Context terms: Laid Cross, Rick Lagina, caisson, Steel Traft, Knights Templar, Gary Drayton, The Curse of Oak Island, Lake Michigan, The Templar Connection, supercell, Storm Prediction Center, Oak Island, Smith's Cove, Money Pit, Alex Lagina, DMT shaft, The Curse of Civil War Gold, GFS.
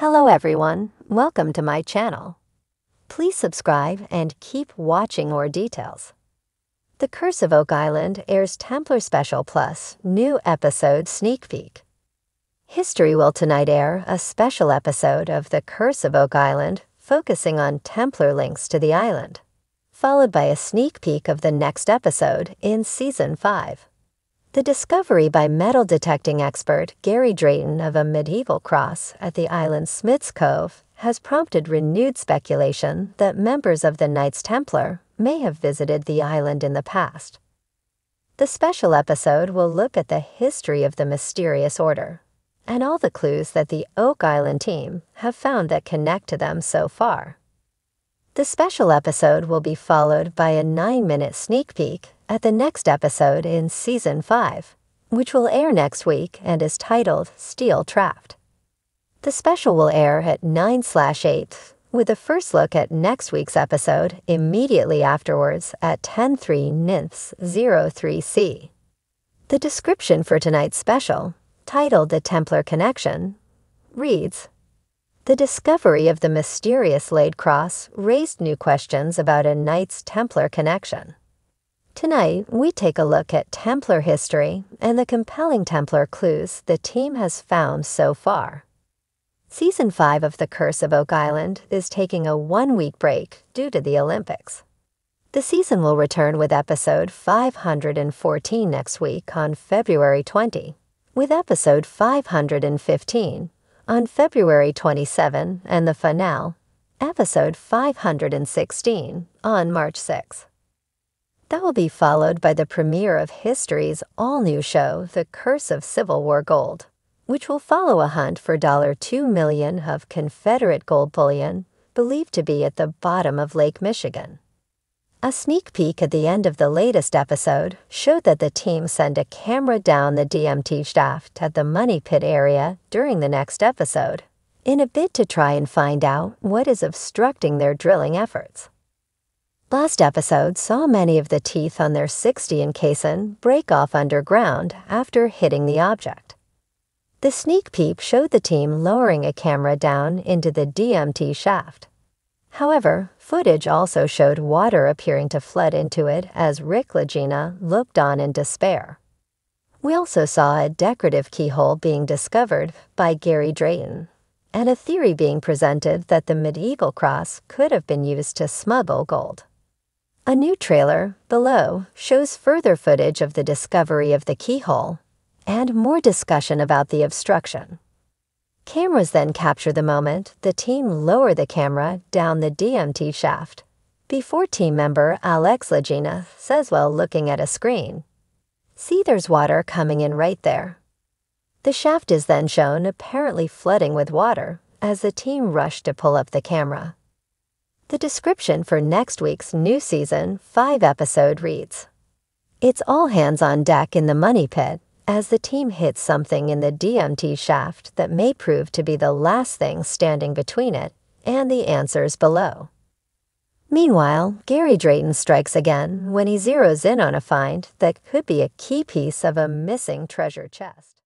Hello everyone, welcome to my channel. Please subscribe and keep watching more details. The Curse of Oak Island airs Templar Special Plus new episode sneak peek. History will tonight air a special episode of The Curse of Oak Island focusing on Templar links to the island, followed by a sneak peek of the next episode in Season 5. The discovery by metal detecting expert Gary Drayton of a medieval cross at the island's Smith's Cove has prompted renewed speculation that members of the Knights Templar may have visited the island in the past. The special episode will look at the history of the mysterious order and all the clues that the Oak Island team have found that connect to them so far. The special episode will be followed by a 9-minute sneak peek at the next episode in Season 5, which will air next week and is titled Steel Traft. The special will air at 9/8, with a first look at next week's episode immediately afterwards at 10/3-03C. The description for tonight's special, titled The Templar Connection, reads, "The discovery of the mysterious Laid Cross raised new questions about a Knights Templar connection. Tonight, we take a look at Templar history and the compelling Templar clues the team has found so far." Season 5 of The Curse of Oak Island is taking a 1-week break due to the Olympics. The season will return with episode 514 next week on February 20. With episode 515 on February 27 and the finale, episode 516 on March 6. That will be followed by the premiere of History's all-new show, The Curse of Civil War Gold, which will follow a hunt for $2 million of Confederate gold bullion believed to be at the bottom of Lake Michigan. A sneak peek at the end of the latest episode showed that the team sent a camera down the DMT shaft at the Money Pit area during the next episode, in a bid to try and find out what is obstructing their drilling efforts. Last episode saw many of the teeth on their 60 caisson break off underground after hitting the object. The sneak peek showed the team lowering a camera down into the DMT shaft. However, footage also showed water appearing to flood into it as Rick Lagina looked on in despair. We also saw a decorative keyhole being discovered by Gary Drayton, and a theory being presented that the medieval cross could have been used to smuggle gold. A new trailer, Below, shows further footage of the discovery of the keyhole, and more discussion about the obstruction. Cameras then capture the moment the team lower the camera down the DMT shaft, before team member Alex Lagina says while looking at a screen, "See, there's water coming in right there." The shaft is then shown apparently flooding with water as the team rush to pull up the camera. The description for next week's new Season 5 episode reads, "It's all hands on deck in the Money Pit as the team hits something in the DMT shaft that may prove to be the last thing standing between it and the answers below." Meanwhile, Gary Drayton strikes again when he zeroes in on a find that could be a key piece of a missing treasure chest.